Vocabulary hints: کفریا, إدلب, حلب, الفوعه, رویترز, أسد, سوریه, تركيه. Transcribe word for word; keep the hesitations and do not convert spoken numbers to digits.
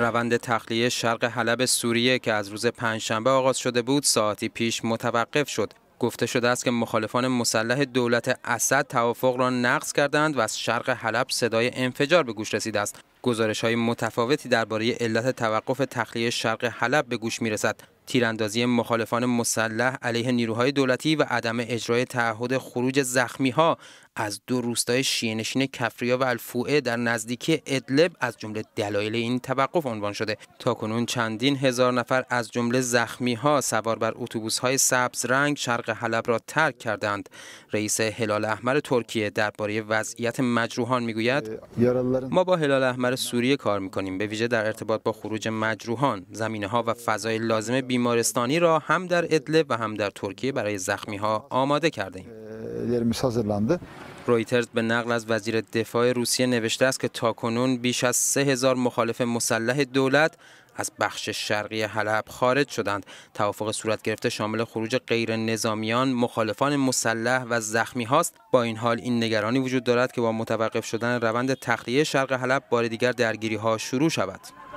روند تخلیه شرق حلب سوریه که از روز پنجشنبه آغاز شده بود ساعتی پیش متوقف شد. گفته شده است که مخالفان مسلح دولت اسد توافق را نقض کردند و از شرق حلب صدای انفجار به گوش رسیده است. گزارش‌های متفاوتی درباره علت توقف تخلیه شرق حلب به گوش می‌رسد. تیراندازی مخالفان مسلح علیه نیروهای دولتی و عدم اجرای تعهد خروج زخمی‌ها از دو روستای شیعه‌نشین کفریا و الفوعه در نزدیکی ادلب از جمله دلایل این توقف عنوان شده. تاکنون چندین هزار نفر از جمله زخمی‌ها سوار بر اتوبوس‌های سبز رنگ شرق حلب را ترک کردند. رئیس هلال احمر ترکیه درباره وضعیت مجروحان می‌گوید: ما با هلال احمر سوریه کار می‌کنیم، به ویژه در ارتباط با خروج مجروحان. زمینه‌ها و فضای لازم بیمارستانی را هم در ادلب و هم در ترکیه برای زخمی‌ها آماده کرده‌ایم. رویترز به نقل از وزیر دفاع روسیه نوشته است که تاکنون بیش از سه هزار مخالف مسلح دولت از بخش شرقی حلب خارج شدند. توافق صورت گرفته شامل خروج غیر نظامیان، مخالفان مسلح و زخمی هاست. با این حال این نگرانی وجود دارد که با متوقف شدن روند تخلیه شرق حلب بار دیگر درگیری ها شروع شود.